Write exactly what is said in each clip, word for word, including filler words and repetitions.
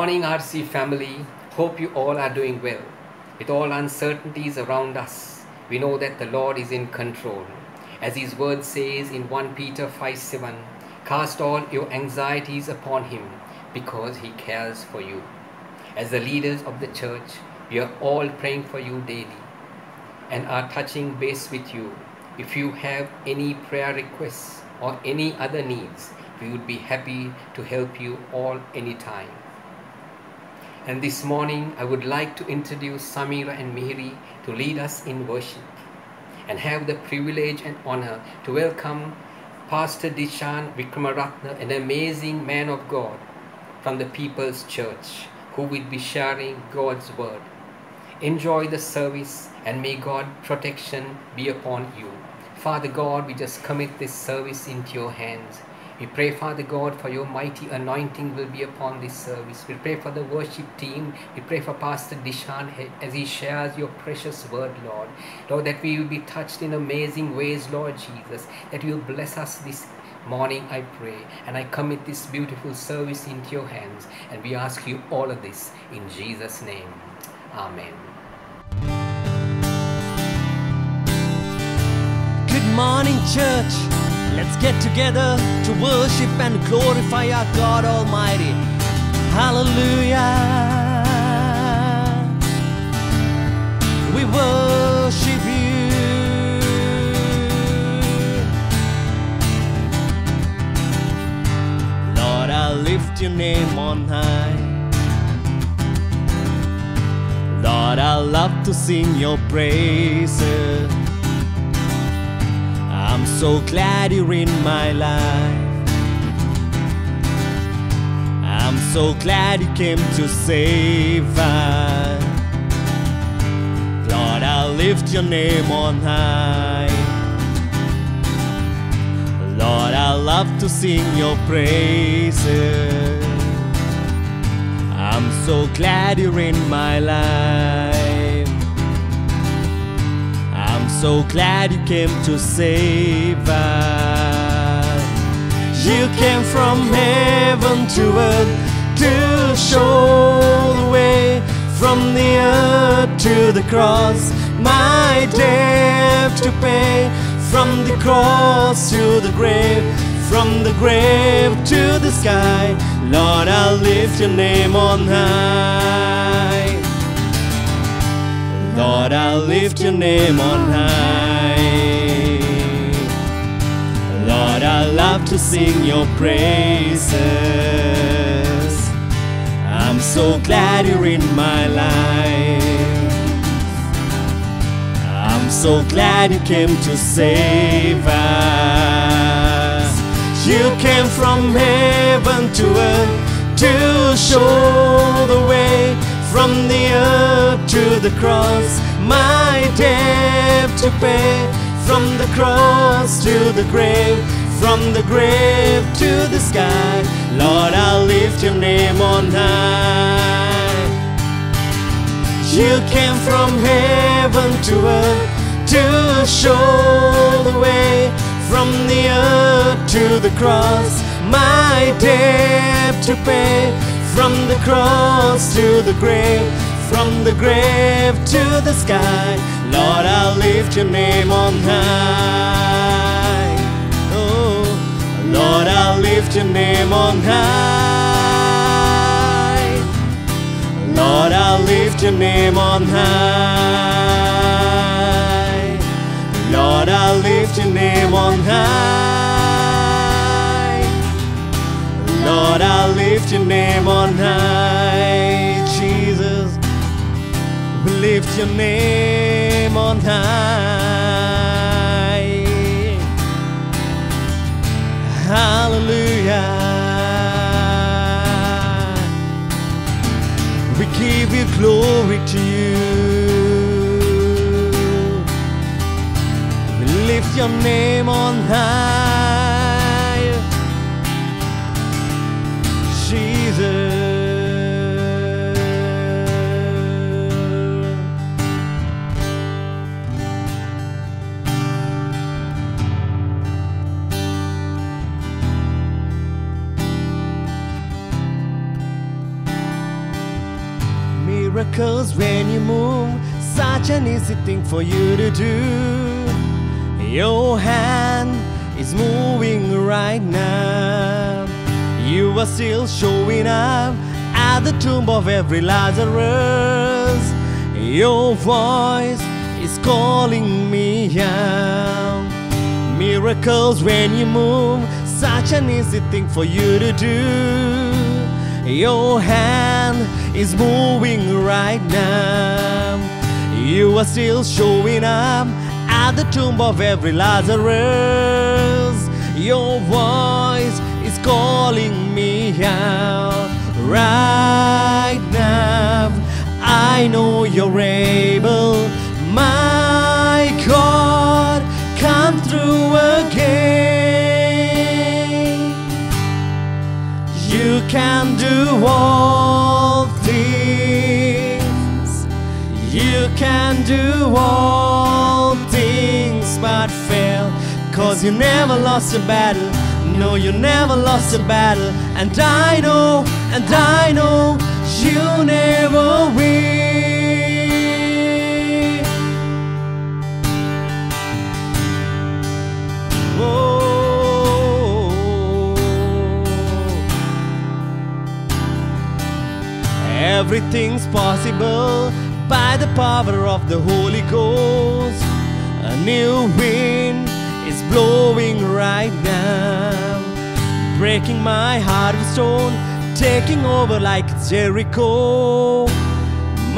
morning, R C family. Hope you all are doing well. With all uncertainties around us, we know that the Lord is in control. As His word says in First Peter five seven, cast all your anxieties upon Him because He cares for you. As the leaders of the church, we are all praying for you daily and are touching base with you. If you have any prayer requests or any other needs, we would be happy to help you all anytime. And this morning, I would like to introduce Sameera and Mihiri to lead us in worship, and have the privilege and honor to welcome Pastor Dishan Wickramaratne, an amazing man of God from the People's Church, who will be sharing God's word. Enjoy the service, and may God's protection be upon you. Father God, we just commit this service into your hands. We pray, Father God, for your mighty anointing will be upon this service. We pray for the worship team. We pray for Pastor Dishan as he shares your precious word, Lord. Lord, that we will be touched in amazing ways, Lord Jesus, that you will bless us this morning, I pray. And I commit this beautiful service into your hands. And we ask you all of this in Jesus' name. Amen. Good morning, church. Let's get together to worship and glorify our God Almighty. Hallelujah. We worship you. Lord, I lift your name on high. Lord, I love to sing your praises. I'm so glad you're in my life. I'm so glad you came to save us. Lord, I lift your name on high. Lord, I love to sing your praises. I'm so glad you're in my life. So glad you came to save us. You came from heaven to earth to show the way. From the earth to the cross, my debt to pay. From the cross to the grave, from the grave to the sky. Lord, I lift your name on high. Lord, I lift your name on high. Lord, I love to sing your praises. I'm so glad you're in my life. I'm so glad you came to save us. You came from heaven to earth to show the way. From the earth to the cross, my debt to pay. From the cross to the grave, from the grave to the sky. Lord, I lift your name on high. You came from heaven to earth to show the way. From the earth to the cross, my debt to pay. From the cross to the grave, from the grave to the sky. Lord, I lift your name on high. Oh, Lord, I lift your name on high. Lord, I lift your name on high. Lord, I lift your name on high. Lord, I lift your name on high, Jesus. We lift your name on high. Hallelujah. We give you glory to you. We lift your name on high. miracles when you move. Such an easy thing for you to do. Your hand is moving right now. You are still showing up at the tomb of every Lazarus. Your voice is calling me out. Miracles when you move. Such an easy thing for you to do. Your hand is moving right now. You are still showing up at the tomb of every Lazarus. Your voice is calling me out right now. I know you're able. My God, come through again. You can do all things. You can do all things but fail. Cause you never lost a battle. No, you never lost a battle. And I know, and I know, you never will. Oh. Everything's possible by the power of the Holy Ghost. A new wind is blowing right now, breaking my heart of stone, taking over like Jericho.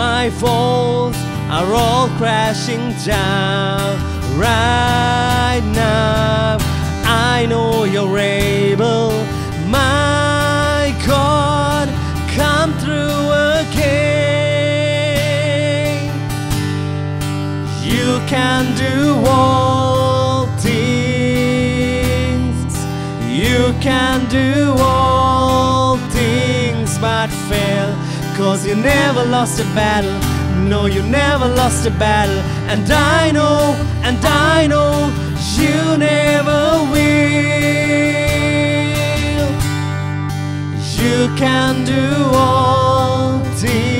My walls are all crashing down right now. I know you're able. My God, come through. You can do all things. You can do all things but fail. Cause you never lost a battle. No, you never lost a battle. And I know, and I know, you never will. You can do all things.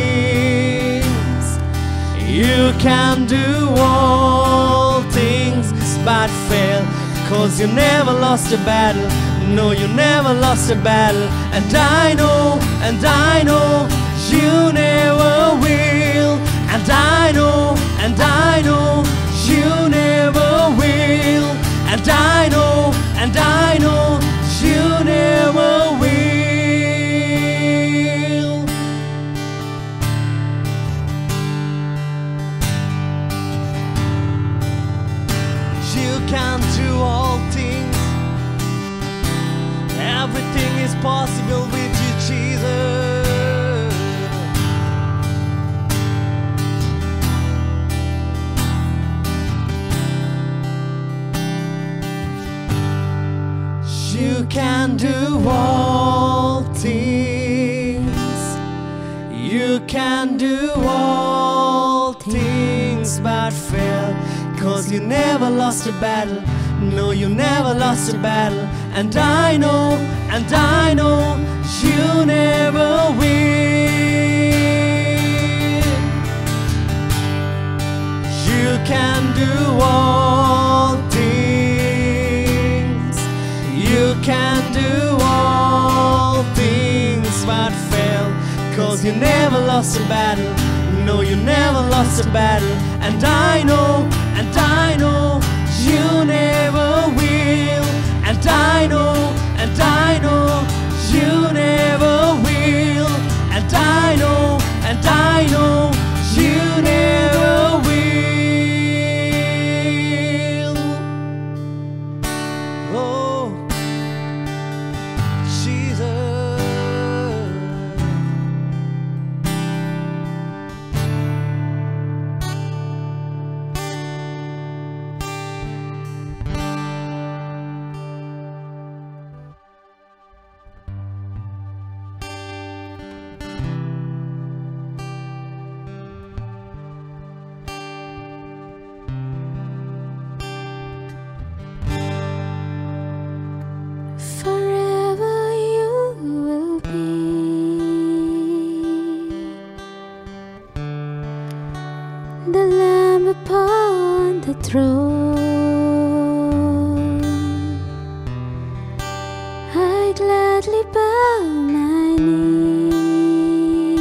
You can do all things but fail. Cause you never lost a battle. No, you never lost a battle. And I know, and I know, you never will. And I know, and I know, you never will. And I know, and I know, you never will. Everything is possible with you, Jesus. You can do all things. You can do all things but fail. Cause you never lost a battle. No, you never lost a battle. And I know, and I know, you never will. You can do all things. You can do all things but fail. Cause you never lost a battle. No, you never lost a battle. And I know, and I know, you never will. And I know, and I know, you never will. And I know, and I know, you never will. Oh, Jesus. the Lamb upon the throne. I gladly bow my knee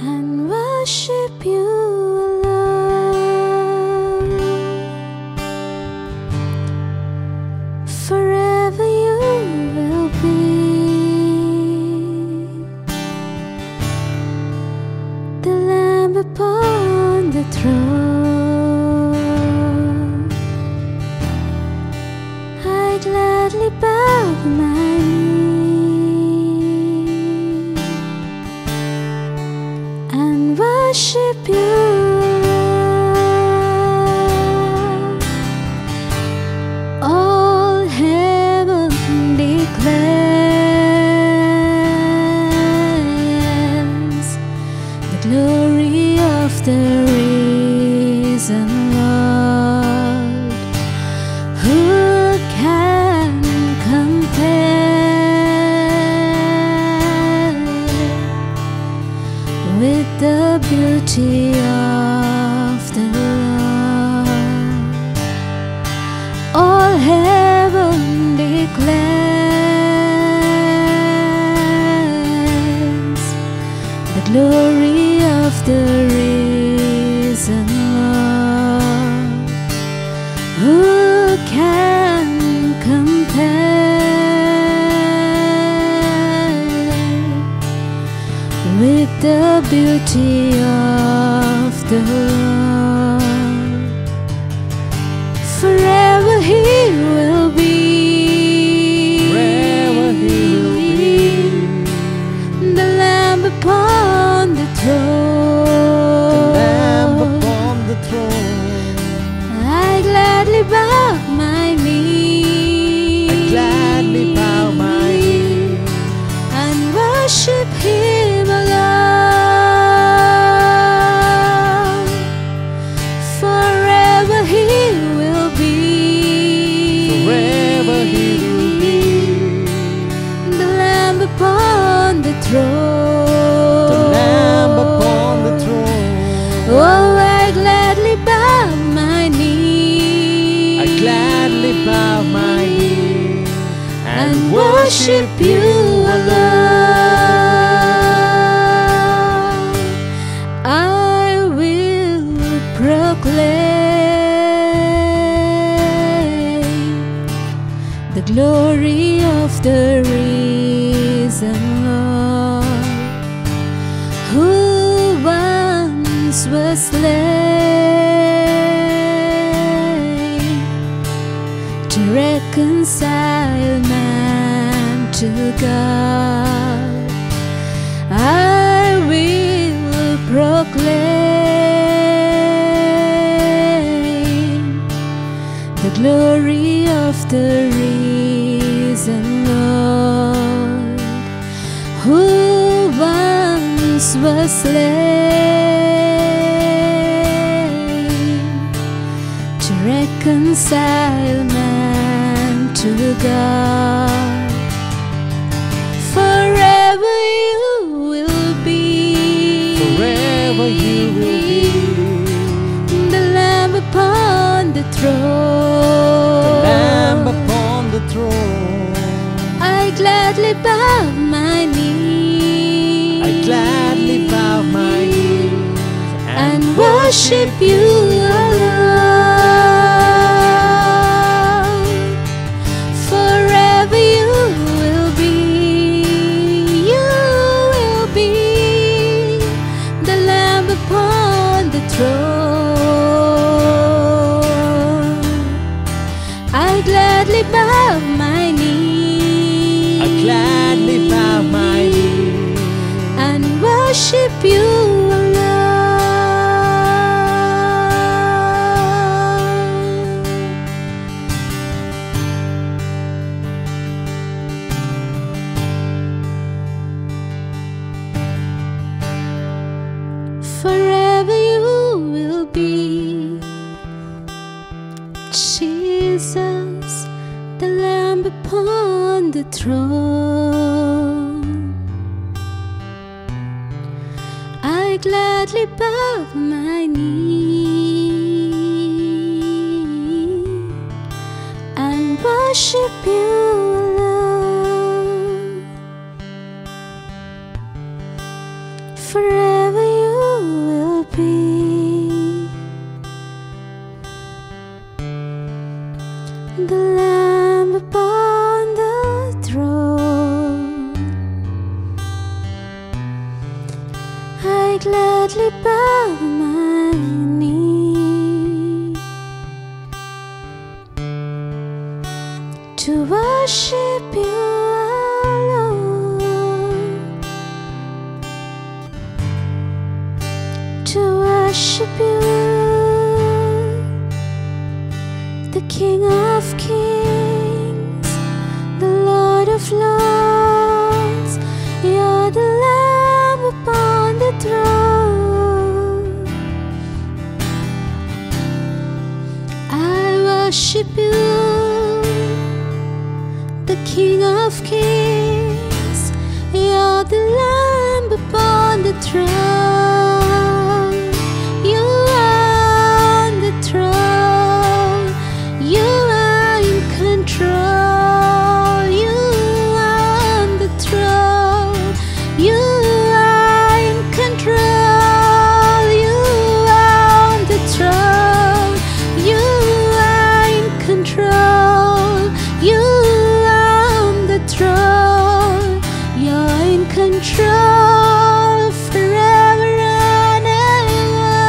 and worship you alone. Forever you will be the Lamb upon the throne. I gladly bow my knee and worship you. All heaven declares the glory of the risen Lord. Who can compare with the beauty of the Lord? All heaven declares the glory of the risen Lord. Who can compare with the beauty of the Lord? Forever He will be, Forever He will be, the Lamb upon the throne. The Lamb upon the throne. I gladly bow my knee. I gladly bow my knee and worship Him alone. Forever He will be, Forever He will be, the Lamb upon the throne. The Lamb upon the throne. Oh, I gladly bow my knee I gladly bow my knee and worship You alone. I will proclaim the glory of the risen Lord. Who once was slain to reconcile man to God. I will proclaim the glory of the risen Lord. Who once was slain to reconcile man to God. Forever You will be, Forever You will be, the Lamb upon the throne. The Lamb upon the throne. I gladly bow my knee I gladly bow my knee and worship You alone. Forever You will be, You will be, the Lamb upon the throne. I gladly bow my knee I gladly bow my knee and worship You alone. Forever You will be, Jesus, the Lamb upon the throne. I gladly bow my knee and worship you alone. Forever you will be the Lamb upon the throne. I gladly bow my knee to worship you alone, to worship you, the King of Kings, the Lord of Lords. You're the Lamb upon the throne. I worship you, the King of Kings. You're the Lamb upon the throne. You are on the throne. You are in control. You are on the throne. You are in control. You are on the throne. You are in control. You are on the throne. You're in control forever and ever.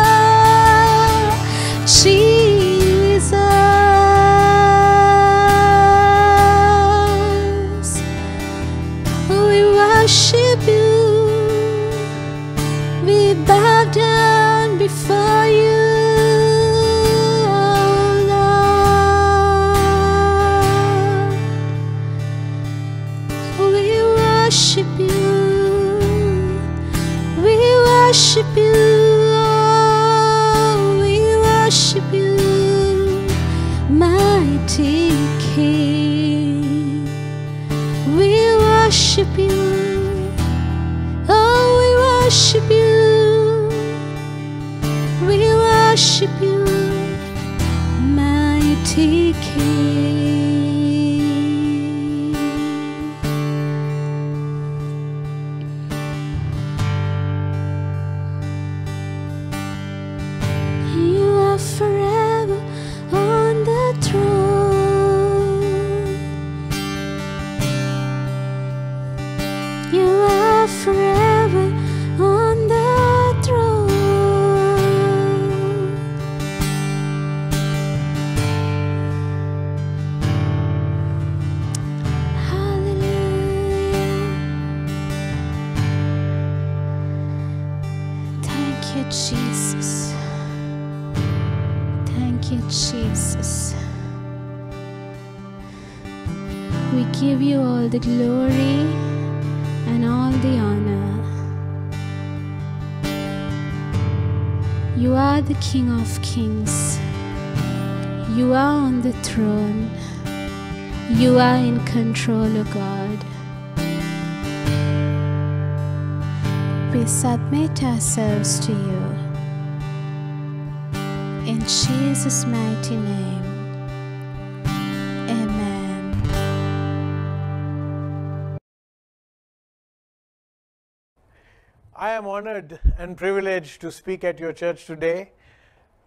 Jesus, we worship you. We bow down before you, O Lord. We worship you. We worship you. Oh, we worship you, mighty King. We worship you. Oh, we worship you. We worship you, mighty King. You are forever on the throne. You are forever on the throne. Hallelujah. Thank you, Jesus. Thank you, Jesus. We give you all the glory and all the honor. You are the King of Kings. You are on the throne. You are in control, O God. We submit ourselves to you. In Jesus' mighty name, amen. I am honored and privileged to speak at your church today.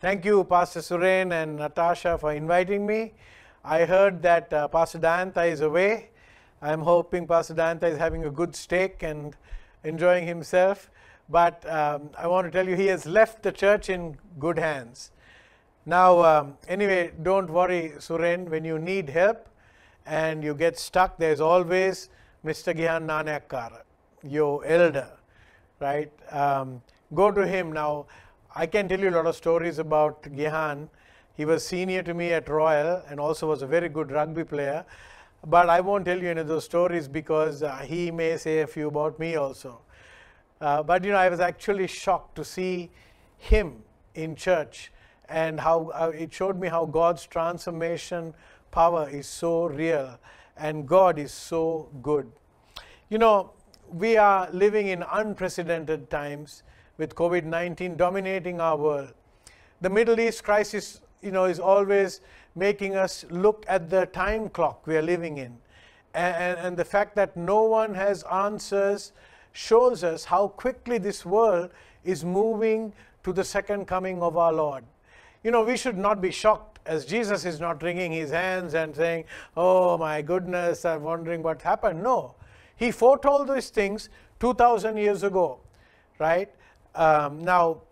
Thank you, Pastor Suren and Natasha, for inviting me. I heard that uh, Pastor Dayanta is away. I'm hoping Pastor Dayanta is having a good steak and enjoying himself. But um, I want to tell you, he has left the church in good hands. Now, um, anyway, don't worry, Suren, when you need help and you get stuck, there's always Mister Gihan Nanayakkara, your elder, right? Um, go to him. Now, I can tell you a lot of stories about Gihan. He was senior to me at Royal and also was a very good rugby player. But I won't tell you any of those stories because uh, he may say a few about me also. Uh, but, you know, I was actually shocked to see him in church, and how uh, it showed me how God's transformation power is so real and God is so good. You know, we are living in unprecedented times. with COVID nineteen dominating our world. The Middle East crisis, you know, is always making us look at the time clock we are living in. And, and the fact that no one has answers shows us how quickly this world is moving to the second coming of our Lord. You know, we should not be shocked as Jesus is not wringing his hands and saying, oh my goodness, I'm wondering what happened. No, he foretold these things two thousand years ago, right? Um, now,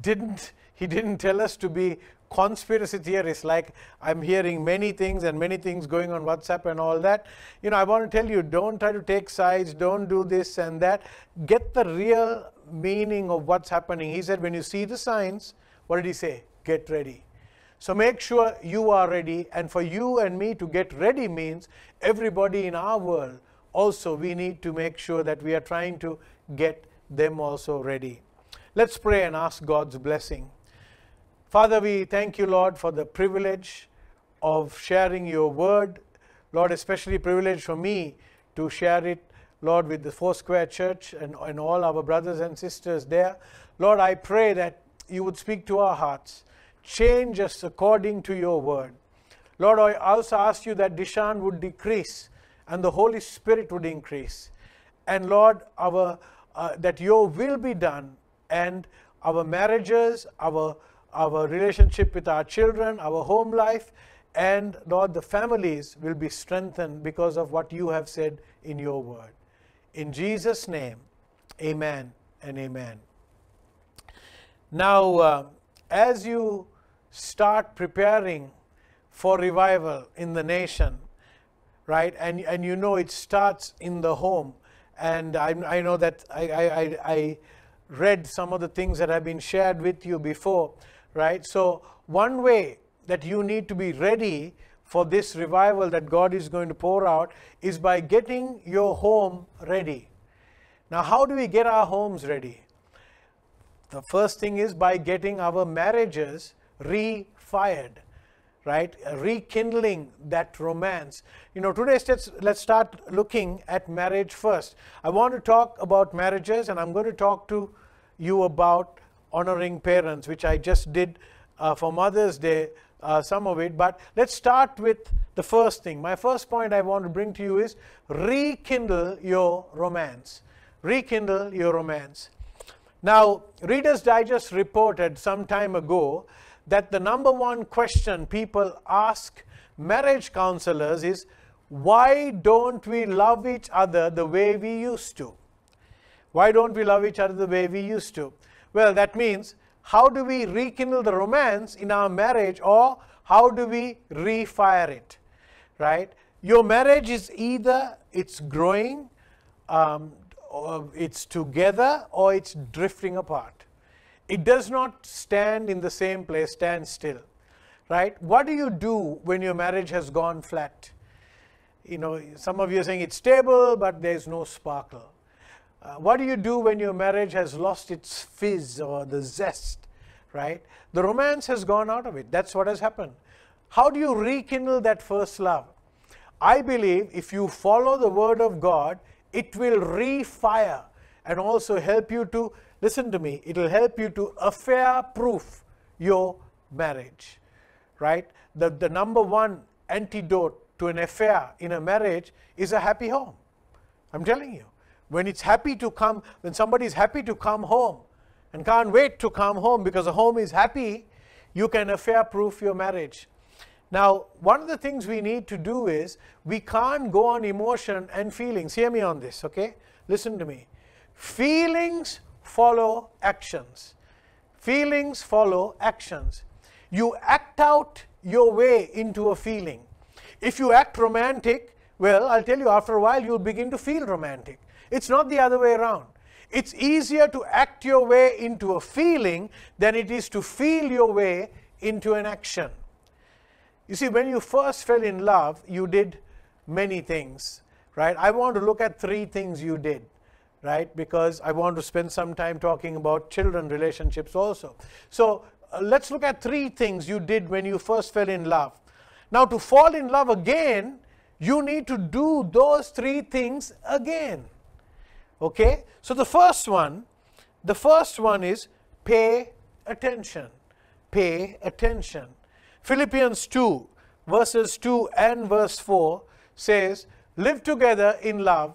didn't he didn't tell us to be conspiracy theorists, like I'm hearing many things and many things going on WhatsApp and all that. You know, I want to tell you, don't try to take sides, don't do this and that. Get the real meaning of what's happening. He said, when you see the signs, what did he say? Get ready. So make sure you are ready. And for you and me to get ready means everybody in our world. Also, we need to make sure that we are trying to get them also ready. Let's pray and ask God's blessing. Father, we thank you, Lord, for the privilege of sharing your word. Lord, especially privilege for me to share it, Lord, with the Foursquare Church and, and all our brothers and sisters there. Lord, I pray that you would speak to our hearts. Change us according to your word. Lord, I also ask you that Dishan would decrease and the Holy Spirit would increase. And Lord, our, uh, that your will be done, and our marriages, our Our relationship with our children, our home life, and Lord, the families will be strengthened because of what you have said in your word. In Jesus' name, amen and amen. Now, uh, as you start preparing for revival in the nation, right, and, and you know it starts in the home, and I, I know that I, I, I, I read some of the things that have been shared with you before, right? So one way that you need to be ready for this revival that God is going to pour out is by getting your home ready. Now, how do we get our homes ready? The first thing is by getting our marriages refired, right? Rekindling that romance. You know, today let's, let's start looking at marriage first. I want to talk about marriages, and I'm going to talk to you about honoring parents, which I just did uh, for Mother's Day, uh, some of it. But let's start with the first thing. My first point I want to bring to you is rekindle your romance. Rekindle your romance. Now, Reader's Digest reported some time ago that the number one question people ask marriage counselors is, why don't we love each other the way we used to? Why don't we love each other the way we used to? Well, that means, how do we rekindle the romance in our marriage, or how do we refire it, right? Your marriage is either it's growing, um, or it's together, or it's drifting apart. It does not stand in the same place, stand still, right? What do you do when your marriage has gone flat? You know, some of you are saying it's stable, but there's no sparkle. Uh, what do you do when your marriage has lost its fizz or the zest, right? The romance has gone out of it. That's what has happened. How do you rekindle that first love? I believe if you follow the word of God, it will refire and also help you to, listen to me, it will help you to affair-proof your marriage, right? The, the number one antidote to an affair in a marriage is a happy home. I'm telling you, when it's happy to come, when somebody is happy to come home and can't wait to come home because the home is happy, you can affair-proof your marriage. Now, one of the things we need to do is we can't go on emotion and feelings. Hear me on this, okay? Listen to me. Feelings follow actions. Feelings follow actions. You act out your way into a feeling. If you act romantic, well, I'll tell you, after a while, you'll begin to feel romantic. It's not the other way around. It's easier to act your way into a feeling than it is to feel your way into an action. You see, when you first fell in love, you did many things, right? I want to look at three things you did, right? Because I want to spend some time talking about children relationships also. So uh, let's look at three things you did when you first fell in love. Now, to fall in love again, you need to do those three things again. Okay? So the first one The first one is pay attention. Pay attention. Philippians two, verses two and verse four says, live together in love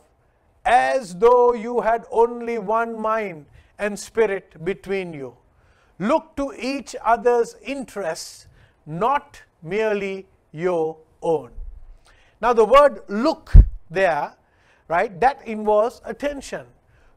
as though you had only one mind and spirit between you. Look to each other's interests, not merely your own. Now the word look there, right, that involves attention.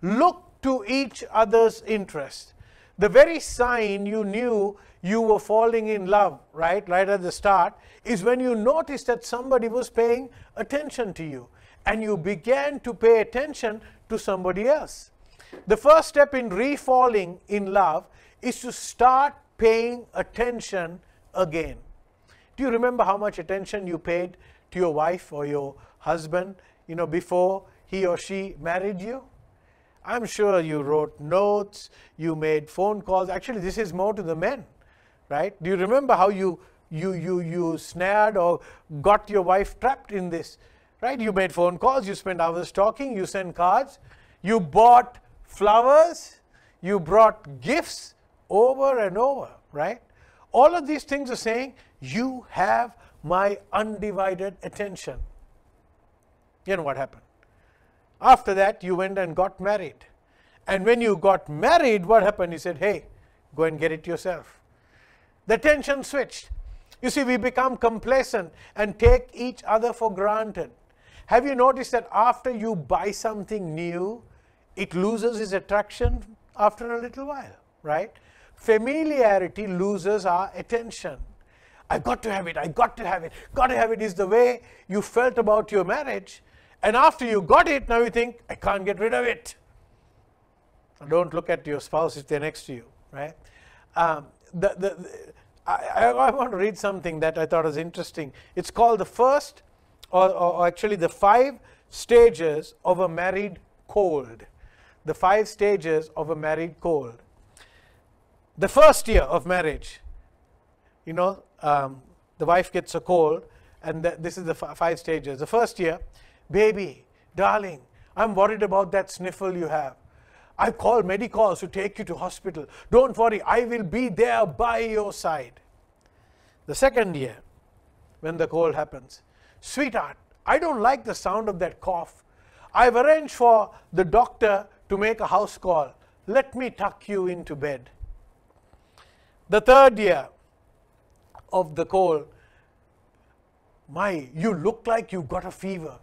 Look to each other's interest. The very sign you knew you were falling in love, right, right at the start, is when you noticed that somebody was paying attention to you and you began to pay attention to somebody else. The first step in re-falling in love is to start paying attention again. Do you remember how much attention you paid to your wife or your husband, you know, before he or she married you? I'm sure you wrote notes, you made phone calls. Actually, this is more to the men, right? Do you remember how you, you, you, you snared or got your wife trapped in this, right? You made phone calls, you spent hours talking, you sent cards, you bought flowers, you brought gifts over and over, right? All of these things are saying, you have my undivided attention. You know what happened? After that, you went and got married. And when you got married, what happened? You said, hey, go and get it yourself. The attention switched. You see, we become complacent and take each other for granted. Have you noticed that after you buy something new, it loses its attraction after a little while, right? Familiarity loses our attention. I've got to have it, I've got to have it, got to have it is the way you felt about your marriage. And after you got it, now you think, I can't get rid of it. Don't look at your spouse if they're next to you, right? Um, the, the, the, I, I, I want to read something that I thought was interesting. It's called the first, or, or actually the five stages of a married cold. The five stages of a married cold. The first year of marriage, you know, um, the wife gets a cold, and the, this is the f five stages. The first year, baby, darling, I'm worried about that sniffle you have. I've called Medicalls to take you to hospital. Don't worry, I will be there by your side. The second year, when the cold happens, sweetheart, I don't like the sound of that cough. I've arranged for the doctor to make a house call. Let me tuck you into bed. The third year of the cold, my, you look like you've got a fever.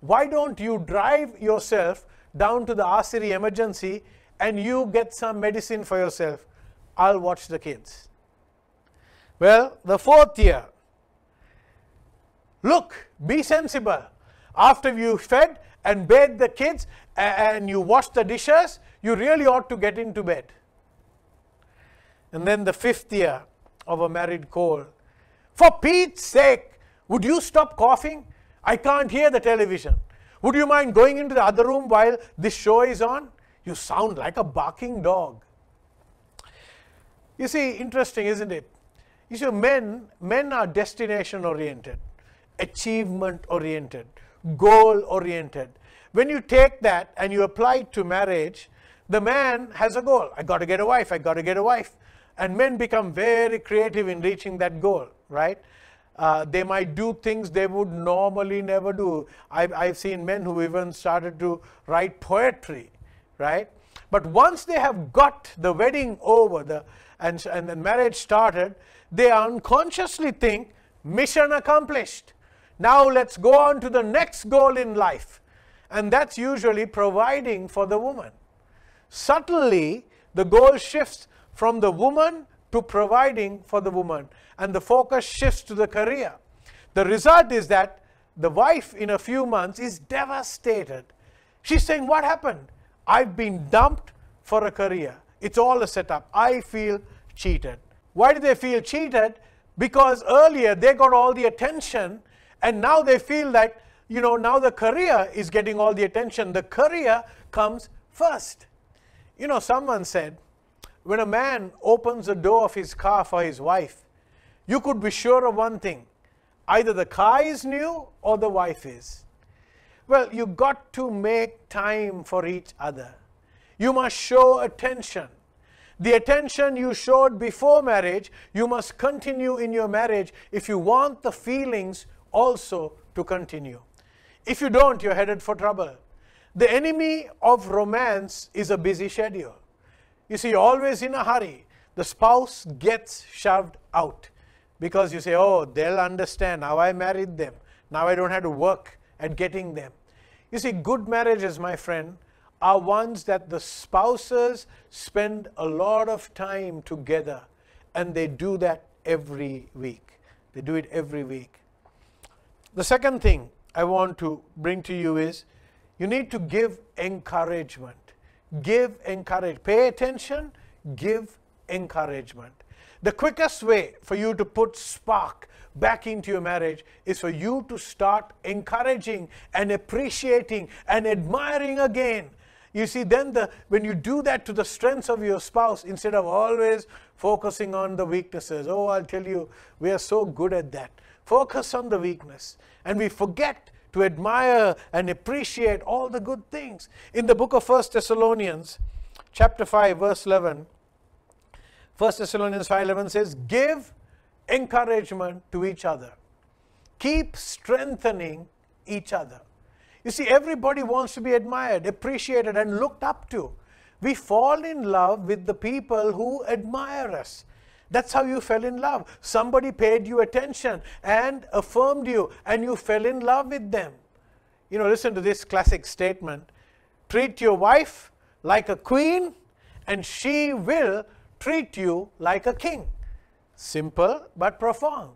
Why don't you drive yourself down to the Asiri emergency and you get some medicine for yourself? I'll watch the kids. Well, the fourth year, look, be sensible. After you fed and bathed the kids and you washed the dishes, you really ought to get into bed. And then the fifth year of a married cold, for Pete's sake, would you stop coughing? I can't hear the television. Would you mind going into the other room while this show is on? You sound like a barking dog. You see, interesting, isn't it? You see, men, men are destination-oriented, achievement-oriented, goal-oriented. When you take that and you apply it to marriage, the man has a goal. I got to get a wife. I got to get a wife. And men become very creative in reaching that goal, right? Uh, they might do things they would normally never do. I've, I've seen men who even started to write poetry, right? But once they have got the wedding over the, and, and the marriage started, they unconsciously think, mission accomplished. Now let's go on to the next goal in life. And that's usually providing for the woman. Subtly, the goal shifts from the woman to providing for the woman, and the focus shifts to the career. The result is that the wife in a few months is devastated. She's saying, what happened? I've been dumped for a career. It's all a setup. I feel cheated. Why do they feel cheated? Because earlier they got all the attention, and now they feel that, you know, now the career is getting all the attention. The career comes first. You know, someone said, when a man opens the door of his car for his wife, you could be sure of one thing. Either the car is new or the wife is. Well, you got to make time for each other. you must show attention. The attention you showed before marriage, you must continue in your marriage if you want the feelings also to continue. If you don't, you're headed for trouble. The enemy of romance is a busy schedule. You see, you're always in a hurry. The spouse gets shoved out because you say, oh, they'll understand how I married them. Now I don't have to work at getting them. You see, good marriages, my friend, are ones that the spouses spend a lot of time together, and they do that every week. They do it every week. The second thing I want to bring to you is you need to give encouragement. Give encouragement. Pay attention, give encouragement. The quickest way for you to put spark back into your marriage is for you to start encouraging and appreciating and admiring again. You see, then the, when you do that to the strengths of your spouse, instead of always focusing on the weaknesses, oh, I'll tell you, we are so good at that. Focus on the weakness. And we forget to admire and appreciate all the good things. In the book of First Thessalonians, chapter five, verse eleven, First Thessalonians five eleven says, give encouragement to each other. Keep strengthening each other. You see, everybody wants to be admired, appreciated, and looked up to. We fall in love with the people who admire us. That's how you fell in love. Somebody paid you attention and affirmed you, and you fell in love with them. You know, listen to this classic statement. Treat your wife like a queen, and she will treat you like a king. Simple but profound.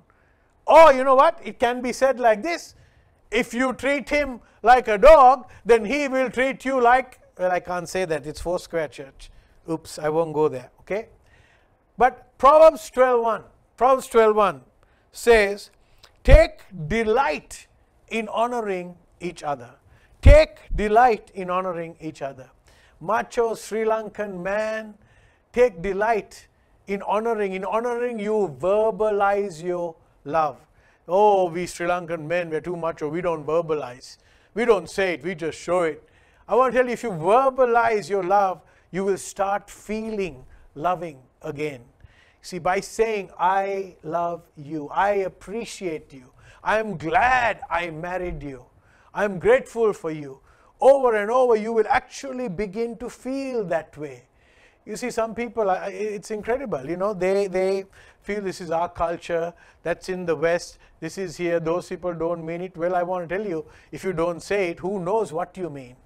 Or, you know what? It can be said like this. If you treat him like a dog, then he will treat you like, well, I can't say that. It's Foursquare Church. Oops, I won't go there, okay? But Proverbs twelve one, Proverbs twelve one says, take delight in honoring each other. Take delight in honoring each other. Macho Sri Lankan man, take delight in honoring. In honoring, you verbalize your love. Oh, we Sri Lankan men, we're too macho. We don't verbalize. We don't say it. We just show it. I want to tell you, if you verbalize your love, you will start feeling loving again. See, by saying, I love you. I appreciate you. I am glad I married you. I am grateful for you. Over and over, you will actually begin to feel that way. You see, some people, it's incredible, you know, they, they feel this is our culture, that's in the West, this is here, those people don't mean it. Well, I want to tell you, if you don't say it, who knows what you mean?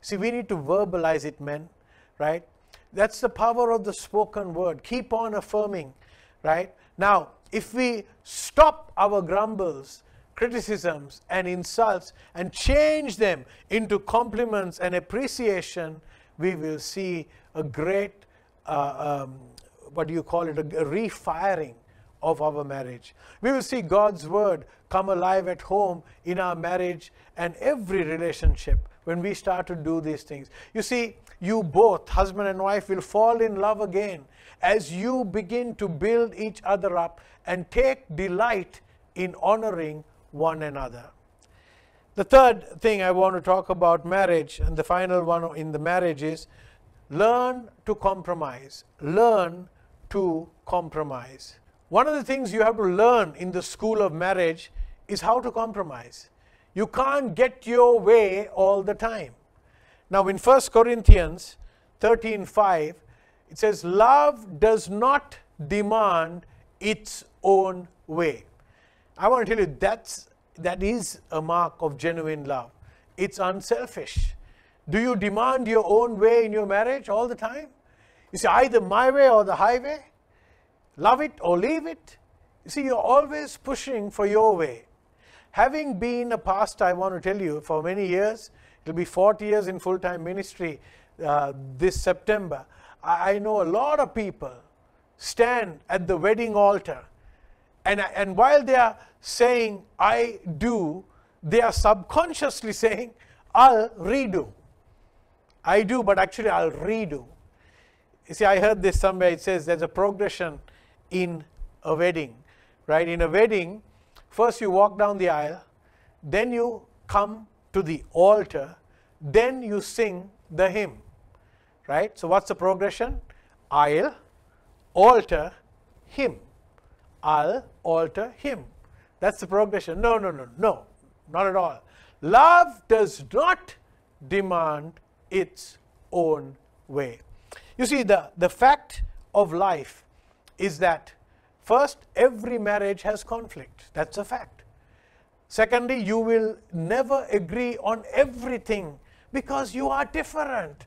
See, we need to verbalize it, men, right? That's the power of the spoken word. Keep on affirming, right? Now, if we stop our grumbles, criticisms, and insults, and change them into compliments and appreciation, we will see a great, uh, um, what do you call it, a refiring of our marriage. We will see God's word come alive at home in our marriage and every relationship when we start to do these things. You see, you both, husband and wife, will fall in love again as you begin to build each other up and take delight in honoring one another. The third thing I want to talk about marriage, and the final one in the marriage, is learn to compromise. Learn to compromise. One of the things you have to learn in the school of marriage is how to compromise. You can't get your way all the time. Now in First Corinthians thirteen five, it says, love does not demand its own way. I want to tell you, that's That is a mark of genuine love. It's unselfish. Do you demand your own way in your marriage all the time? You see, either my way or the highway. Love it or leave it. You see, you're always pushing for your way. Having been a pastor, I want to tell you, for many years, it'll be forty years in full-time ministry uh, this September. I, I know a lot of people stand at the wedding altar. And, and while they are saying, I do, they are subconsciously saying, I'll redo. I do, but actually I'll redo. You see, I heard this somewhere. It says there's a progression in a wedding, right? In a wedding, first you walk down the aisle, then you come to the altar, then you sing the hymn, right? So what's the progression? I'll alter him. I'll alter him. That's the progression. No, no, no, no, not at all. Love does not demand its own way. You see, the, the fact of life is that first, every marriage has conflict. That's a fact. Secondly, you will never agree on everything because you are different.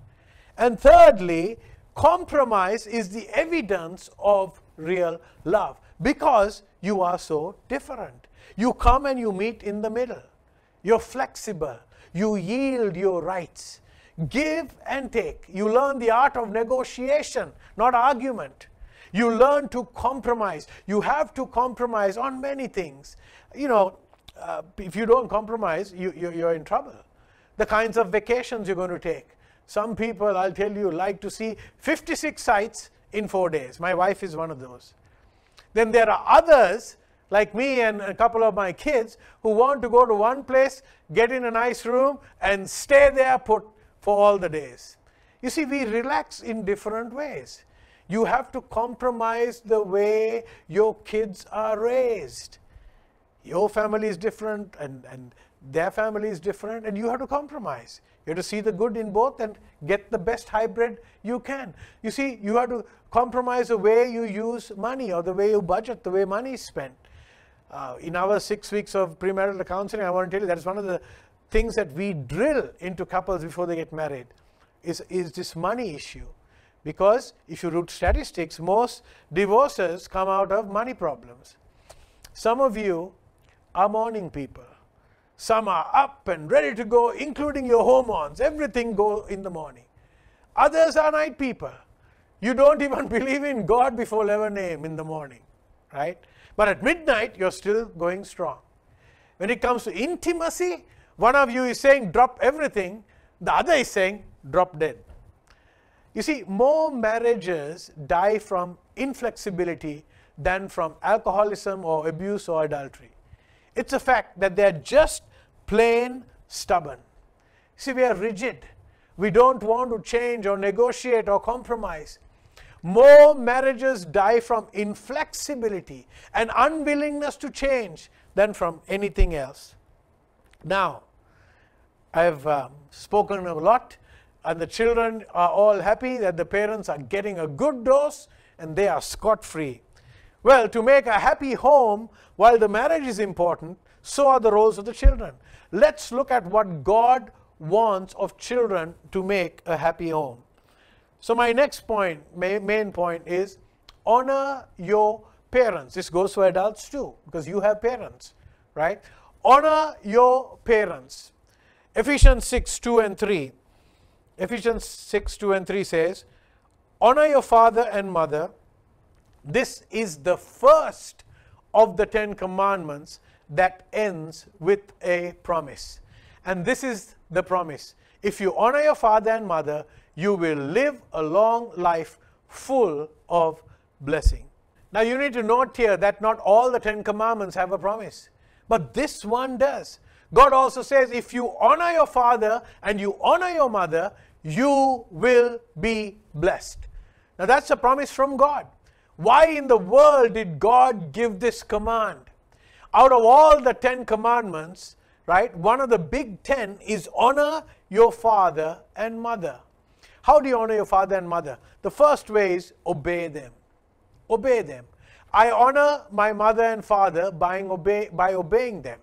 And thirdly, compromise is the evidence of real love because you are so different. You come and you meet in the middle. You're flexible. You yield your rights. Give and take. You learn the art of negotiation, not argument. You learn to compromise. You have to compromise on many things. You know, uh, if you don't compromise, you, you, you're in trouble. The kinds of vacations you're going to take. Some people, I'll tell you, like to see fifty-six sites in four days. My wife is one of those. Then there are others, like me and a couple of my kids, who want to go to one place, get in a nice room, and stay there put for all the days. You see, we relax in different ways. You have to compromise the way your kids are raised. Your family is different, and, and their family is different, and you have to compromise. You have to see the good in both and get the best hybrid you can. You see, you have to compromise the way you use money or the way you budget, the way money is spent. Uh, in our six weeks of premarital counseling, I want to tell you that is one of the things that we drill into couples before they get married, is, is this money issue. Because if you read statistics, most divorces come out of money problems. Some of you are morning people. Some are up and ready to go, including your hormones. Everything goes in the morning. Others are night people. You don't even believe in God before eleven A M in the morning, right? But at midnight, you're still going strong. When it comes to intimacy, one of you is saying, drop everything. The other is saying, drop dead. You see, more marriages die from inflexibility than from alcoholism or abuse or adultery. It's a fact that they're just plain stubborn. See, we are rigid. We don't want to change or negotiate or compromise. More marriages die from inflexibility and unwillingness to change than from anything else. Now, I've um, spoken a lot, and the children are all happy that the parents are getting a good dose and they are scot-free. Well, to make a happy home, while the marriage is important, so are the roles of the children. Let's look at what God wants of children to make a happy home. So my next point, main point, is honor your parents. This goes for adults too, because you have parents, right? Honor your parents. Ephesians six, two and three. Ephesians six, two and three says, honor your father and mother. This is the first of the Ten Commandments that ends with a promise. And this is the promise. If you honor your father and mother, you will live a long life full of blessing. Now you need to note here that not all the Ten Commandments have a promise, but this one does. God also says, if you honor your father and you honor your mother, you will be blessed. Now that's a promise from God. Why in the world did God give this command? Out of all the Ten Commandments, right, one of the big ten is honor your father and mother. How do you honor your father and mother? The first way is obey them. Obey them. I honor my mother and father by, obey, by obeying them,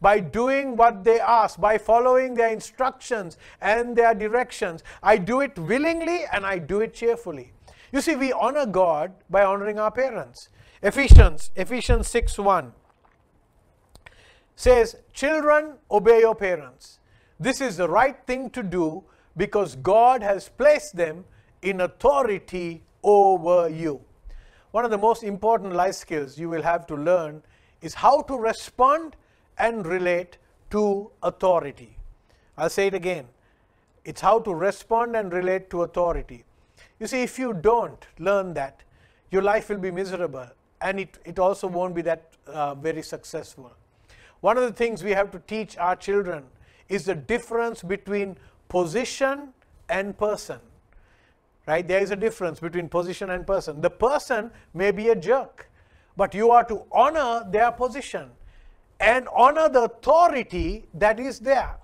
by doing what they ask, by following their instructions and their directions. I do it willingly and I do it cheerfully. You see, we honor God by honoring our parents. Ephesians, Ephesians six, one says, children, obey your parents. This is the right thing to do because God has placed them in authority over you. One of the most important life skills you will have to learn is how to respond and relate to authority. I'll say it again. It's how to respond and relate to authority. You see, if you don't learn that, your life will be miserable, and it, it also won't be that uh, very successful. One of the things we have to teach our children is the difference between position and person. right? There is a difference between position and person. The person may be a jerk, but you are to honor their position and honor the authority that is there.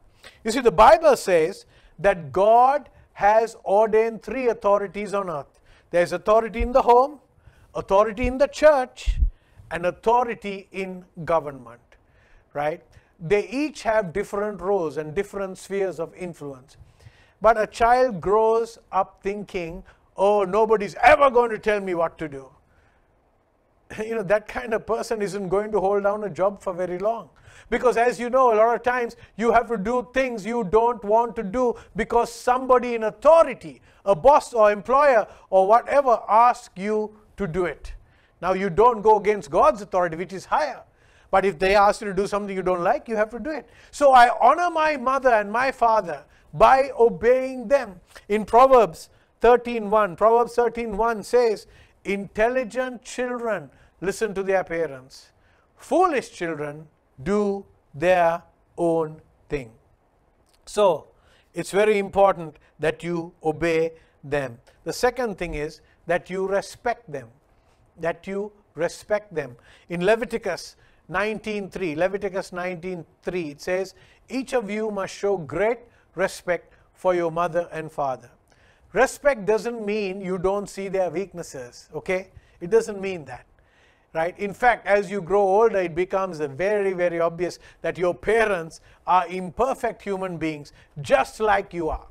You see, the Bible says that God has ordained three authorities on earth. There is authority in the home, authority in the church, and authority in government, right? They each have different roles and different spheres of influence. But a child grows up thinking, oh, nobody's ever going to tell me what to do. You know, that kind of person isn't going to hold down a job for very long. Because as you know, a lot of times you have to do things you don't want to do because somebody in authority, a boss or employer or whatever, asks you to do it. Now, you don't go against God's authority, which is higher. But if they ask you to do something you don't like, you have to do it. So I honor my mother and my father by obeying them. In Proverbs thirteen one, Proverbs thirteen one says, intelligent children listen to their parents. Foolish children do their own thing. So it's very important that you obey them. The second thing is that you respect them. That you respect them. In Leviticus nineteen three, Leviticus nineteen three, it says, each of you must show great respect for your mother and father. Respect doesn't mean you don't see their weaknesses, okay? It doesn't mean that, right? In fact, as you grow older, it becomes very, very obvious that your parents are imperfect human beings, just like you are.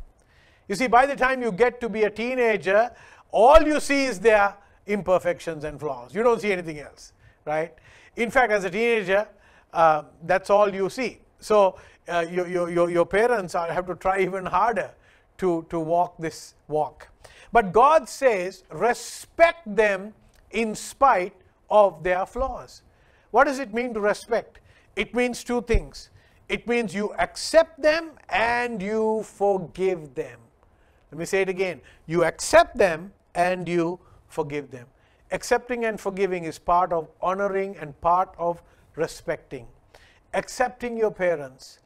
You see, by the time you get to be a teenager, all you see is their imperfections and flaws. You don't see anything else, right? In fact, as a teenager, uh, that's all you see. So uh, your, your, your parents are, have to try even harder to, to walk this walk. But God says, respect them in spite of their flaws. What does it mean to respect? It means two things. It means you accept them and you forgive them. Let me say it again. You accept them and you forgive them. Accepting and forgiving is part of honoring and part of respecting. Accepting your parents,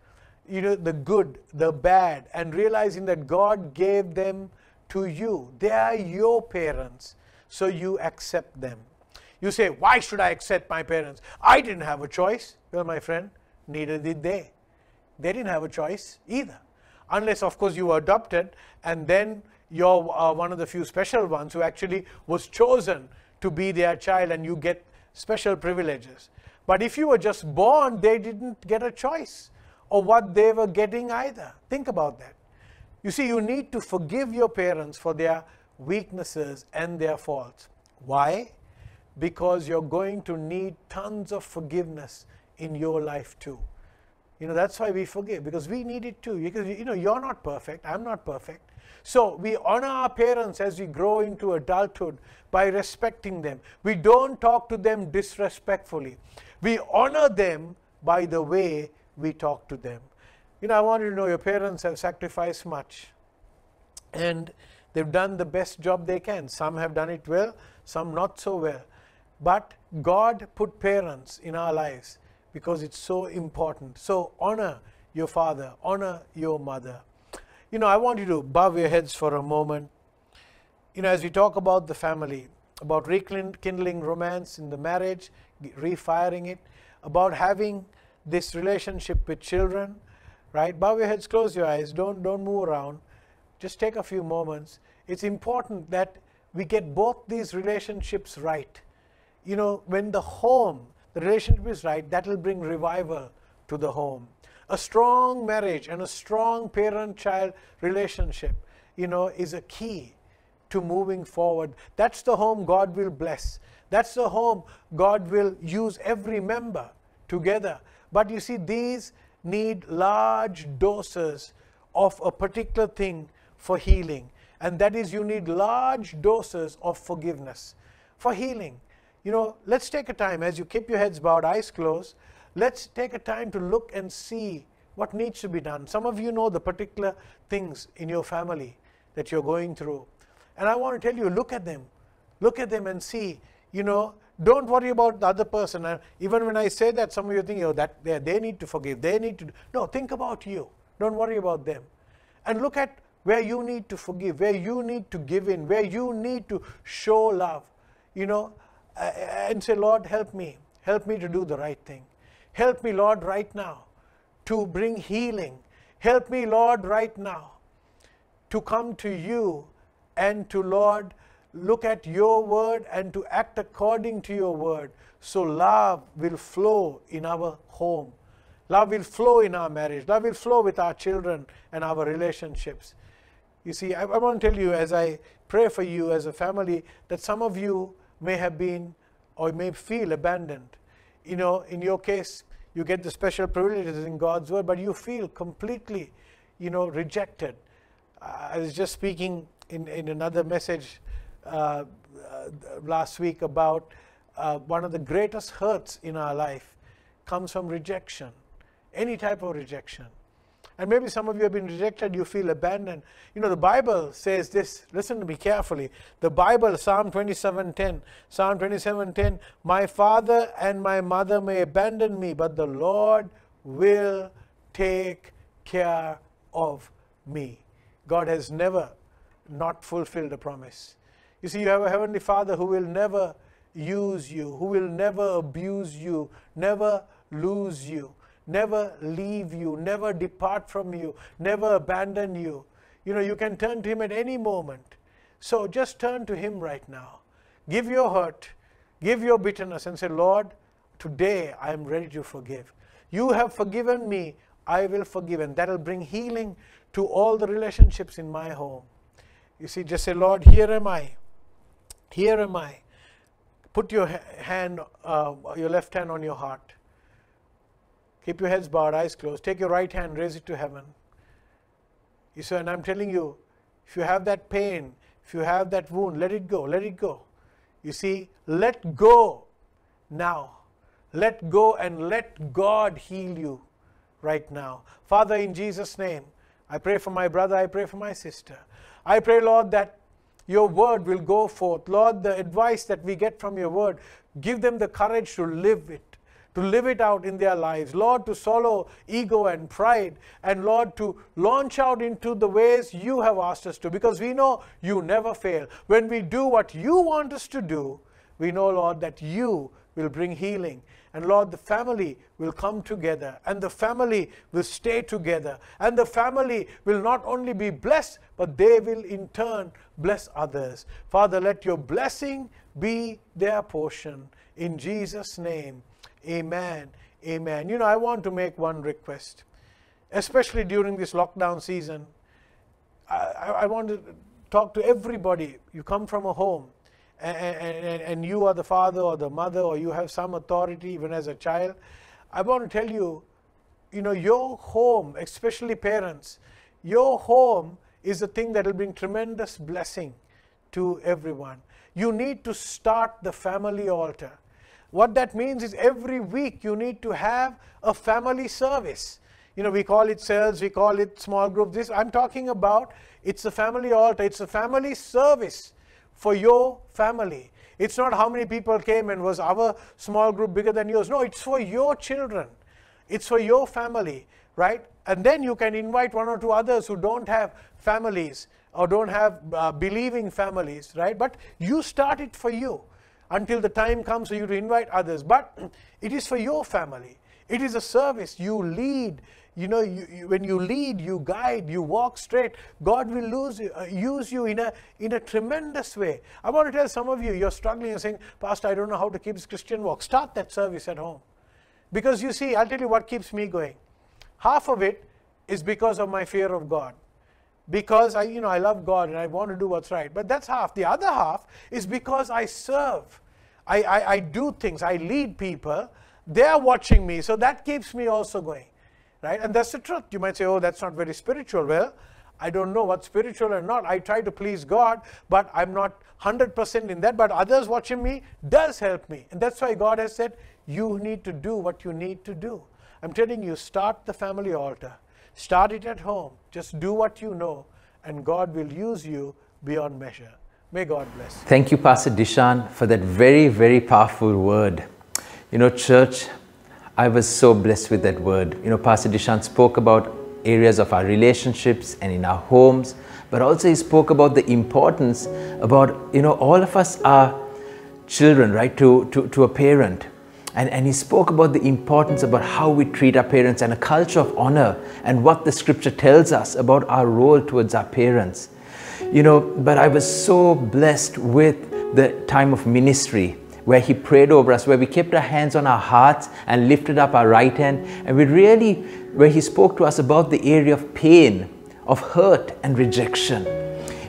you know, the good, the bad, and realizing that God gave them to you. They are your parents, so you accept them. You say, why should I accept my parents? I didn't have a choice. Well, my friend, neither did they. They didn't have a choice either. Unless, of course, you were adopted, and then you're uh, one of the few special ones who actually was chosen to be their child, and you get special privileges. But if you were just born, they didn't get a choice of what they were getting either. Think about that. You see, you need to forgive your parents for their weaknesses and their faults. Why? Because you're going to need tons of forgiveness in your life too. You know, that's why we forgive, because we need it too. Because, you know, you're not perfect, I'm not perfect. So we honor our parents as we grow into adulthood by respecting them. We don't talk to them disrespectfully. We honor them by the way we talk to them. You know, I want you to know your parents have sacrificed much. And they've done the best job they can. Some have done it well, some not so well. But God put parents in our lives because it's so important. So honor your father, honor your mother. You know, I want you to bow your heads for a moment. You know, as we talk about the family, about rekindling romance in the marriage, refiring it, about having this relationship with children, right? Bow your heads, close your eyes, don't, don't move around. Just take a few moments. It's important that we get both these relationships right. You know, when the home, the relationship is right, that will bring revival to the home. A strong marriage and a strong parent-child relationship, you know, is a key to moving forward. That's the home God will bless. That's the home God will use every member together. But you see, these need large doses of a particular thing for healing. And that is, you need large doses of forgiveness for healing. You know, let's take a time, as you keep your heads bowed, eyes closed, let's take a time to look and see what needs to be done. Some of you know the particular things in your family that you're going through. And I want to tell you, look at them. Look at them and see, you know, don't worry about the other person. And even when I say that, some of you are thinking, oh, that, they, they need to forgive, they need to. No, think about you. Don't worry about them. And look at where you need to forgive, where you need to give in, where you need to show love, you know, and say, Lord, help me. Help me to do the right thing. Help me, Lord, right now to bring healing. Help me, Lord, right now to come to you and to, Lord, look at your word and to act according to your word. So love will flow in our home. Love will flow in our marriage. Love will flow with our children and our relationships. You see, I, I want to tell you, as I pray for you as a family, that some of you may have been or may feel abandoned. You know, in your case, you get the special privileges in God's word, but you feel completely, you know, rejected. Uh, I was just speaking in, in another message uh, uh, last week about uh, one of the greatest hurts in our life comes from rejection. Any type of rejection. And maybe some of you have been rejected, you feel abandoned. You know, the Bible says this, listen to me carefully. The Bible, Psalm twenty-seven ten, Psalm twenty-seven ten, my father and my mother may abandon me, but the Lord will take care of me. God has never not fulfilled a promise. You see, you have a Heavenly Father who will never use you, who will never abuse you, never lose you, never leave you, never depart from you, never abandon you. You know, you can turn to him at any moment. So just turn to him right now. Give your hurt, give your bitterness and say, Lord, today I am ready to forgive. You have forgiven me, I will forgive. And that will bring healing to all the relationships in my home. You see, just say, Lord, here am I. Here am I. Put your hand, uh, your left hand on your heart. Keep your heads bowed, eyes closed. Take your right hand, raise it to heaven. You see, and I'm telling you, if you have that pain, if you have that wound, let it go, let it go. You see, let go now. Let go and let God heal you right now. Father, in Jesus' name, I pray for my brother, I pray for my sister. I pray, Lord, that your word will go forth. Lord, the advice that we get from your word, give them the courage to live it. To live it out in their lives. Lord, to swallow ego and pride. And Lord, to launch out into the ways you have asked us to. Because we know you never fail. When we do what you want us to do, we know, Lord, that you will bring healing. And Lord, the family will come together. And the family will stay together. And the family will not only be blessed, but they will in turn bless others. Father, let your blessing be their portion. In Jesus' name. Amen. Amen. You know, I want to make one request, especially during this lockdown season. I, I, I want to talk to everybody. You come from a home and, and, and you are the father or the mother or you have some authority even as a child. I want to tell you, you know, your home, especially parents, your home is the thing that will bring tremendous blessing to everyone. You need to start the family altar. What that means is every week you need to have a family service. You know, we call it cells, we call it small groups. This I'm talking about, it's a family altar, it's a family service for your family. It's not how many people came and was our small group bigger than yours. No, it's for your children. It's for your family, right? And then you can invite one or two others who don't have families or don't have uh, believing families, right? But you start it for you. Until the time comes for you to invite others. But it is for your family. It is a service. You lead. You know, you, you, when you lead, you guide, you walk straight. God will lose you, uh, use you in a, in a tremendous way. I want to tell some of you, you're struggling and saying, Pastor, I don't know how to keep this Christian walk. Start that service at home. Because you see, I'll tell you what keeps me going. Half of it is because of my fear of God. Because I, you know, I love God and I want to do what's right. But that's half. The other half is because I serve. I, I, I do things. I lead people. They are watching me. So that keeps me also going. Right? And that's the truth. You might say, oh, that's not very spiritual. Well, I don't know what's spiritual or not. I try to please God, but I'm not one hundred percent in that. But others watching me does help me. And that's why God has said, you need to do what you need to do. I'm telling you, start the family altar. Start it at home. Just do what you know, and God will use you beyond measure. May God bless you. Thank you, Pastor Dishan, for that very, very powerful word. You know, church, I was so blessed with that word. You know, Pastor Dishan spoke about areas of our relationships and in our homes, but also he spoke about the importance about, you know, all of us are children, right, to, to, to a parent. And, and he spoke about the importance about how we treat our parents and a culture of honor and what the scripture tells us about our role towards our parents. You know, but I was so blessed with the time of ministry where he prayed over us, where we kept our hands on our hearts and lifted up our right hand. And we really, where he spoke to us about the area of pain, of hurt and rejection.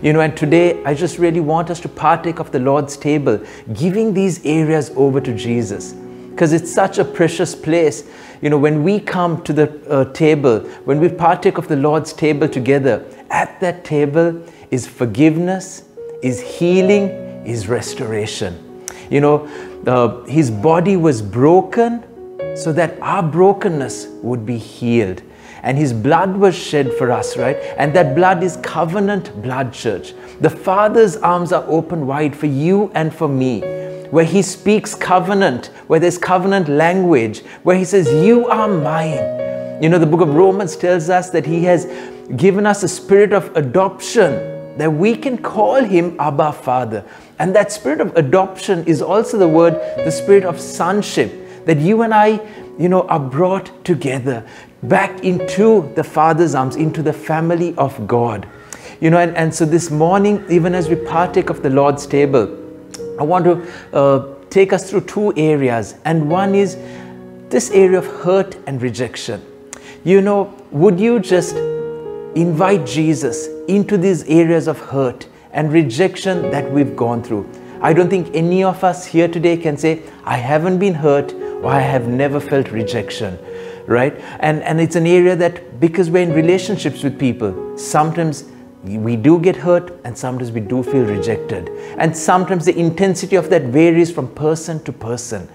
You know, and today I just really want us to partake of the Lord's table, giving these areas over to Jesus. Because it's such a precious place. You know, when we come to the uh, table, when we partake of the Lord's table together, at that table is forgiveness, is healing, is restoration. You know, uh, his body was broken so that our brokenness would be healed. And his blood was shed for us, right? And that blood is covenant blood, church. The Father's arms are open wide for you and for me, where he speaks covenant, where there's covenant language, where he says, you are mine. You know, the book of Romans tells us that he has given us a spirit of adoption, that we can call him Abba Father. And that spirit of adoption is also the word, the spirit of sonship, that you and I, you know, are brought together back into the Father's arms, into the family of God. You know, and, and so this morning, even as we partake of the Lord's table, I want to uh, take us through two areas, and one is this area of hurt and rejection. You know, would you just invite Jesus into these areas of hurt and rejection that we've gone through? I don't think any of us here today can say, I haven't been hurt or I have never felt rejection, right? And, and it's an area that, because we're in relationships with people, sometimes we do get hurt and sometimes we do feel rejected. And sometimes the intensity of that varies from person to person.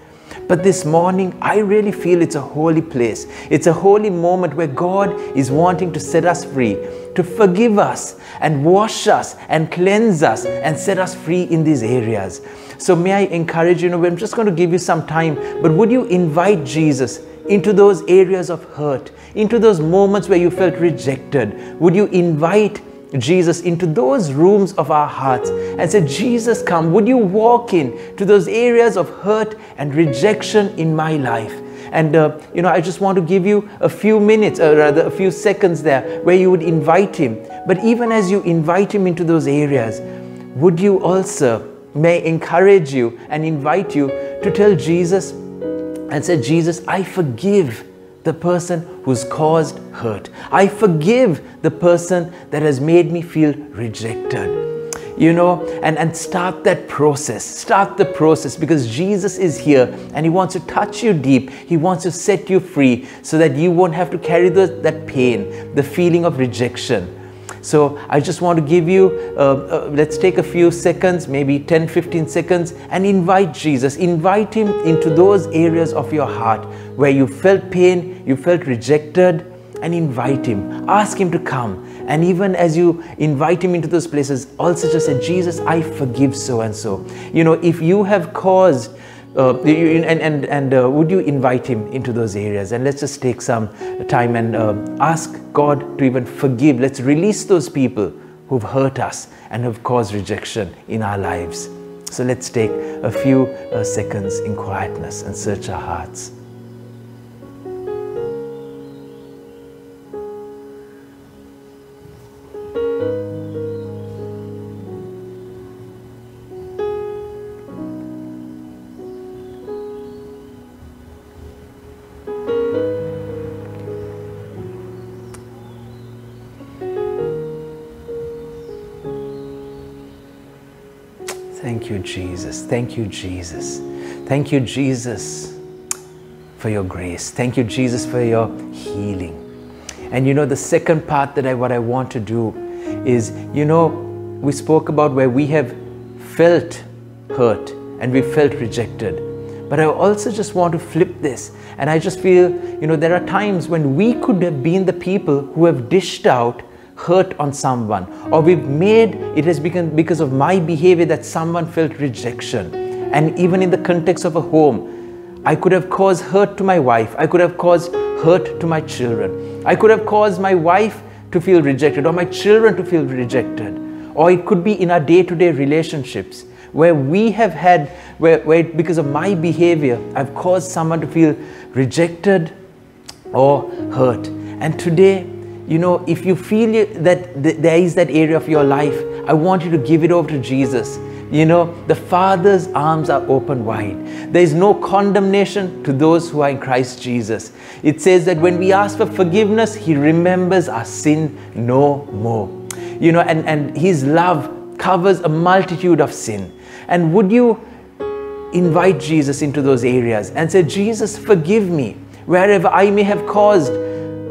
But this morning, I really feel it's a holy place. It's a holy moment where God is wanting to set us free, to forgive us and wash us and cleanse us and set us free in these areas. So may I encourage you, you know, I'm just going to give you some time, but would you invite Jesus into those areas of hurt, into those moments where you felt rejected? Would you invite Jesus into those rooms of our hearts and say, Jesus, come, would you walk in to those areas of hurt and rejection in my life? And, uh, you know, I just want to give you a few minutes, or rather a few seconds there, where you would invite him. But even as you invite him into those areas, would you also, may encourage you and invite you to tell Jesus and say, Jesus, I forgive the person who's caused hurt. I forgive the person that has made me feel rejected. You know, and, and start that process. Start the process, because Jesus is here and he wants to touch you deep. He wants to set you free so that you won't have to carry the, that pain, the feeling of rejection. So I just want to give you, uh, uh, let's take a few seconds, maybe ten, fifteen seconds, and invite Jesus. Invite him into those areas of your heart where you felt pain, you felt rejected, and invite him. Ask him to come. And even as you invite him into those places, also just say, Jesus, I forgive so and so. You know, if you have caused, uh, you, and, and, and uh, would you invite him into those areas? And let's just take some time and uh, ask God to even forgive. Let's release those people who've hurt us and have caused rejection in our lives. So let's take a few uh, seconds in quietness and search our hearts. Thank you, Jesus. Thank you, Jesus. Thank you, Jesus, for your grace. Thank you, Jesus, for your healing. And you know, the second part that I, what I want to do is, you know, we spoke about where we have felt hurt and we felt rejected. But I also just want to flip this. And I just feel, you know, there are times when we could have been the people who have dished out hurt on someone, or we've made it has become because of my behavior that someone felt rejection. And even in the context of a home, I could have caused hurt to my wife, I could have caused hurt to my children. I could have caused my wife to feel rejected or my children to feel rejected. Or it could be in our day-to-day relationships where we have had, where, where because of my behavior, I've caused someone to feel rejected or hurt. And today, you know, if you feel that th- there is that area of your life, I want you to give it over to Jesus. You know, the Father's arms are open wide. There is no condemnation to those who are in Christ Jesus. It says that when we ask for forgiveness, He remembers our sin no more. You know, and, and His love covers a multitude of sin. And would you invite Jesus into those areas and say, Jesus, forgive me wherever I may have caused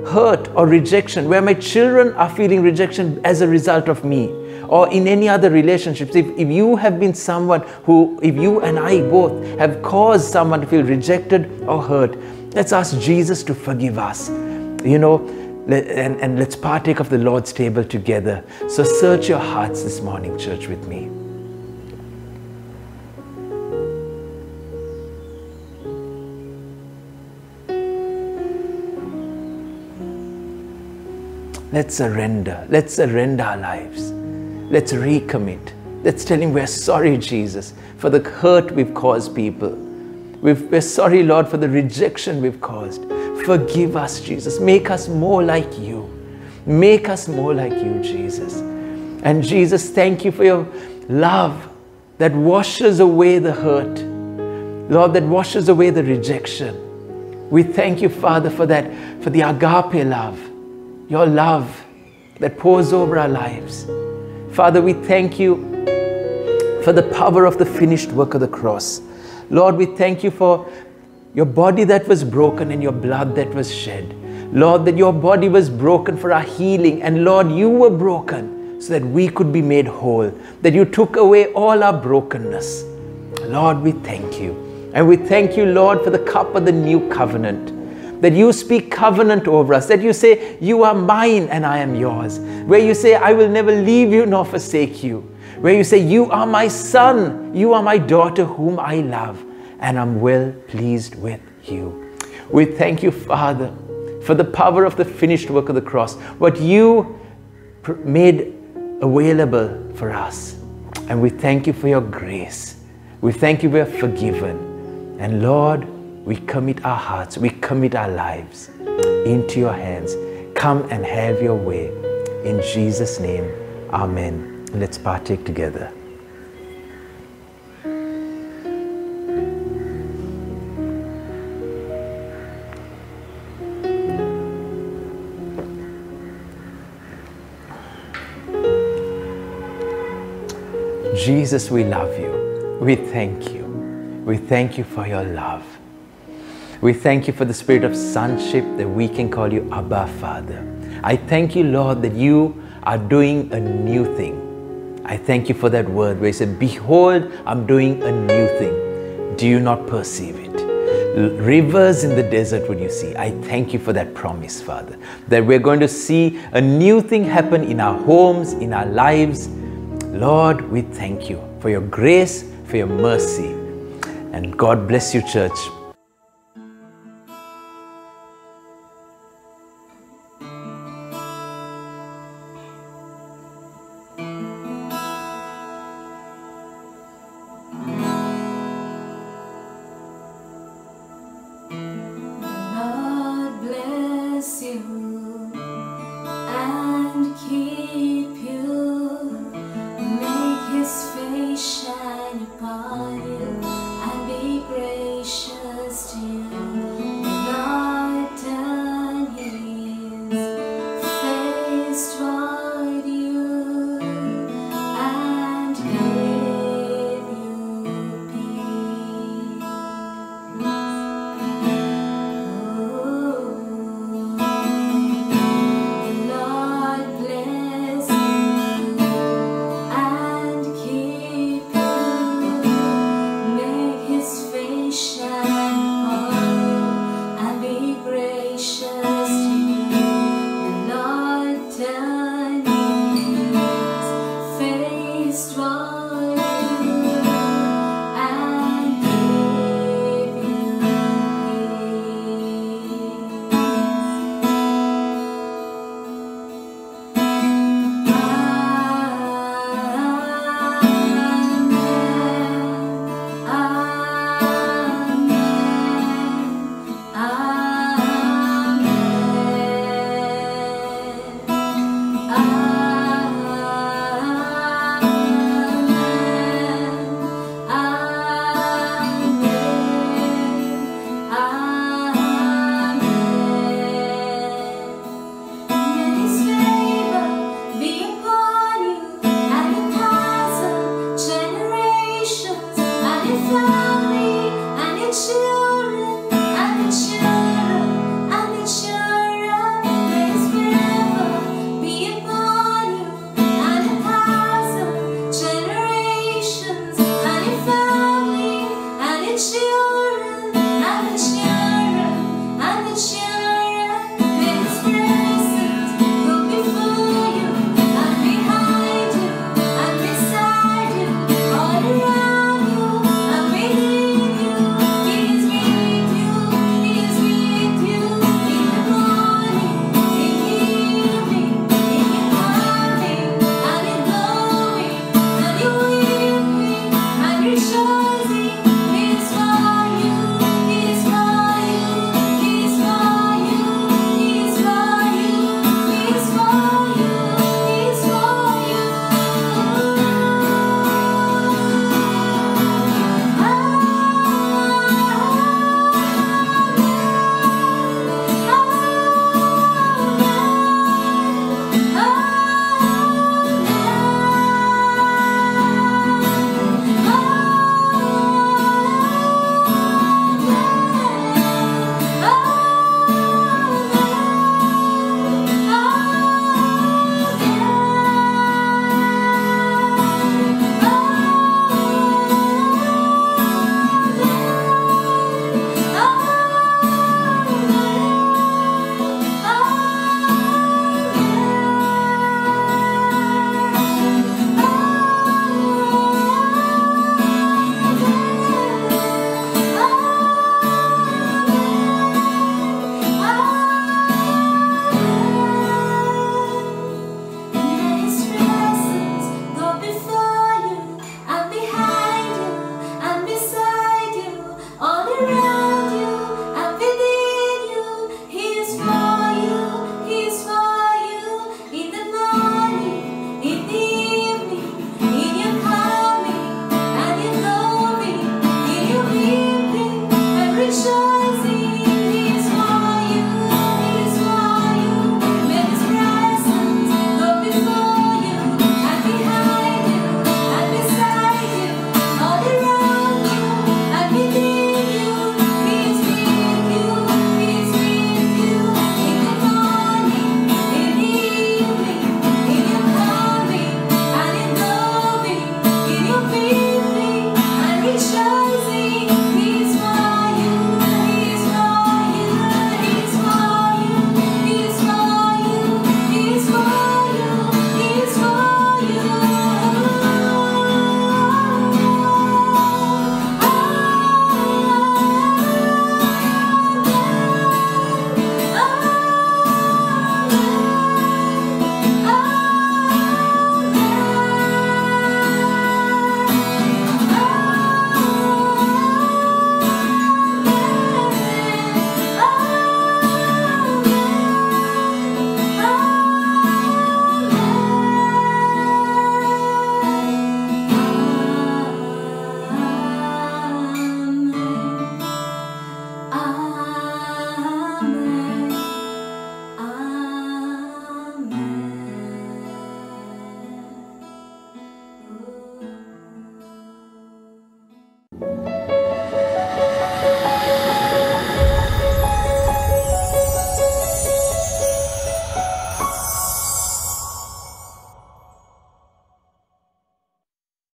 hurt or rejection, where my children are feeling rejection as a result of me, or in any other relationships. If, if you have been someone who, if you and I both have caused someone to feel rejected or hurt, let's ask Jesus to forgive us, you know, and, and let's partake of the Lord's table together. So search your hearts this morning, church, with me. Let's surrender. Let's surrender our lives. Let's recommit. Let's tell Him we're sorry, Jesus, for the hurt we've caused people. We've, we're sorry, Lord, for the rejection we've caused. Forgive us, Jesus. Make us more like You. Make us more like You, Jesus. And Jesus, thank You for Your love that washes away the hurt. Lord, that washes away the rejection. We thank You, Father, for that, for the agape love. Your love that pours over our lives. Father, we thank You for the power of the finished work of the cross. Lord, we thank You for Your body that was broken and Your blood that was shed. Lord, that Your body was broken for our healing, and Lord, You were broken so that we could be made whole, that You took away all our brokenness. Lord, we thank You. And we thank You, Lord, for the cup of the new covenant, that You speak covenant over us, that You say, You are mine and I am yours. Where You say, I will never leave you nor forsake you. Where You say, You are my son, You are my daughter whom I love, and I'm well pleased with you. We thank You, Father, for the power of the finished work of the cross, what You made available for us. And we thank You for Your grace. We thank You we are forgiven. And Lord, we commit our hearts, we commit our lives into Your hands. Come and have Your way. In Jesus' name, amen. Let's partake together. Jesus, we love You. We thank You. We thank You for Your love. We thank You for the spirit of sonship that we can call You Abba, Father. I thank You, Lord, that You are doing a new thing. I thank You for that word where You said, behold, I'm doing a new thing. Do you not perceive it? Rivers in the desert would you see. I thank You for that promise, Father, that we're going to see a new thing happen in our homes, in our lives. Lord, we thank You for Your grace, for Your mercy. And God bless you, church.